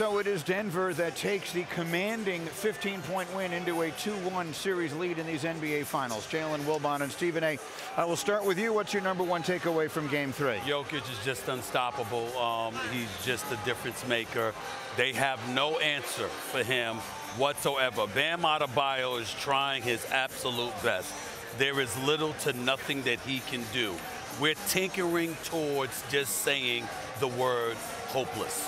So it is Denver that takes the commanding 15-point win into a 2-1 series lead in these NBA Finals. Jalen, Wilbon, and Stephen A. I will start with you. What's your number one takeaway from Game 3? Jokic is just unstoppable. He's just a difference maker. They have no answer for him whatsoever. Bam Adebayo is trying his absolute best. There is little to nothing that he can do. We're tinkering towards just saying the word hopeless.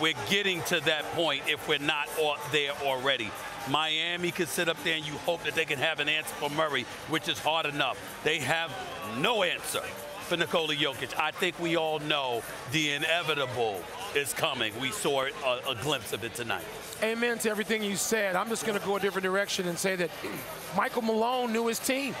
We're getting to that point if we're not there already. Miami could sit up there and you hope that they can have an answer for Murray, which is hard enough. They have no answer for Nikola Jokic. I think we all know the inevitable is coming. We saw a glimpse of it tonight. Amen to everything you said. I'm just going to go a different direction and say that Michael Malone knew his team.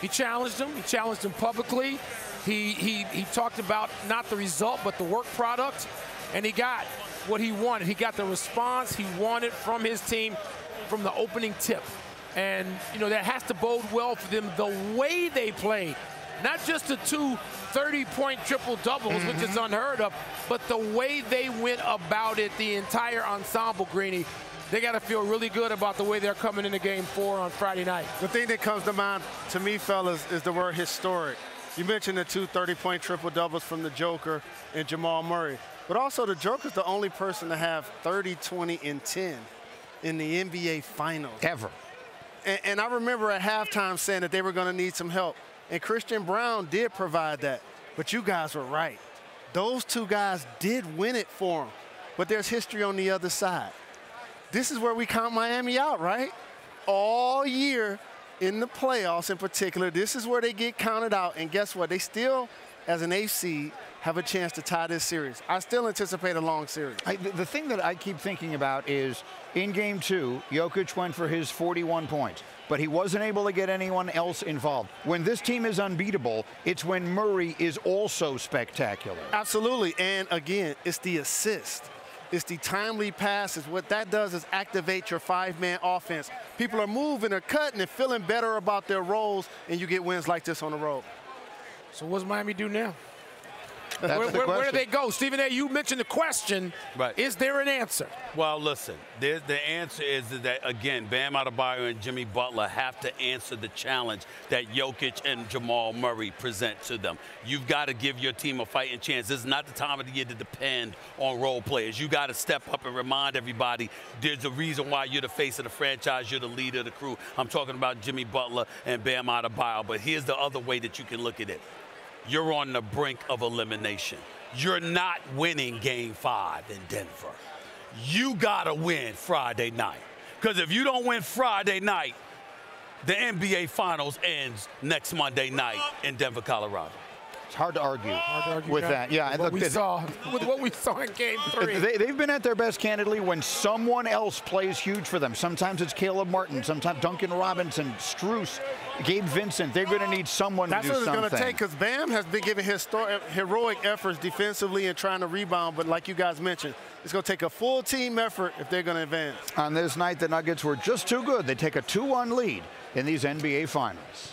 He challenged them. He challenged them publicly. He talked about not the result, but the work product. And he got what he wanted. He got the response he wanted from his team from the opening tip. And, you know, that has to bode well for them the way they played. Not just the two 30-point triple-doubles, which is unheard of, but the way they went about it, the entire ensemble, Greeny. They got to feel really good about the way they're coming into Game 4 on Friday night. The thing that comes to mind to me, fellas, is the word historic. You mentioned the two 30-point triple-doubles from the Joker and Jamal Murray. But also, the Joker's the only person to have 30, 20, and 10 in the NBA Finals. Ever. And I remember at halftime saying that they were going to need some help. And Christian Brown did provide that. But you guys were right. Those two guys did win it for them. But there's history on the other side. This is where we count Miami out, right? All year in the playoffs in particular, this is where they get counted out. And guess what? They still, as an 8th seed, have a chance to tie this series. I still anticipate a long series. The thing that I keep thinking about is in Game 2, Jokic went for his 41 points, but he wasn't able to get anyone else involved. When this team is unbeatable, it's when Murray is also spectacular. Absolutely, and again, it's the assist. It's the timely passes. What that does is activate your five-man offense. People are moving or cutting and feeling better about their roles, and you get wins like this on the road. So what does Miami do now? Where do they go? Stephen A., you mentioned the question. Right. Is there an answer? Well, listen, the answer is that, again, Bam Adebayo and Jimmy Butler have to answer the challenge that Jokic and Jamal Murray present to them. You've got to give your team a fighting chance. This is not the time of the year to depend on role players. You've got to step up and remind everybody there's a reason why you're the face of the franchise, you're the leader of the crew. I'm talking about Jimmy Butler and Bam Adebayo, but here's the other way that you can look at it. You're on the brink of elimination. You're not winning Game 5 in Denver. You gotta win Friday night. Because if you don't win Friday night, the NBA Finals ends next Monday night in Denver, Colorado. It's hard to argue with that. Yeah, with what we saw in Game 3. They've been at their best, candidly, when someone else plays huge for them. Sometimes it's Caleb Martin, sometimes Duncan Robinson, Strus, Gabe Vincent. They're going to need someone to do something. That's what it's going to take, because Bam has been giving heroic efforts defensively and trying to rebound, but like you guys mentioned, it's going to take a full team effort if they're going to advance. On this night, the Nuggets were just too good. They take a 2-1 lead in these NBA Finals.